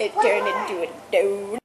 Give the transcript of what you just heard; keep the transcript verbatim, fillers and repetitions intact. it turned into a dog.